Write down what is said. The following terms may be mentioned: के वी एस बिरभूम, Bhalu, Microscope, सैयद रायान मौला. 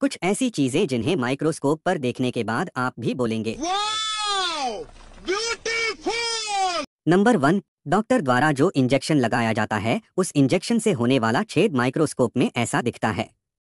कुछ ऐसी चीजें जिन्हें माइक्रोस्कोप पर देखने के बाद आप भी बोलेंगे वाव, ब्यूटीफुल। नंबर 1, डॉक्टर द्वारा जो इंजेक्शन लगाया जाता है उस इंजेक्शन से होने वाला छेद माइक्रोस्कोप में ऐसा दिखता है।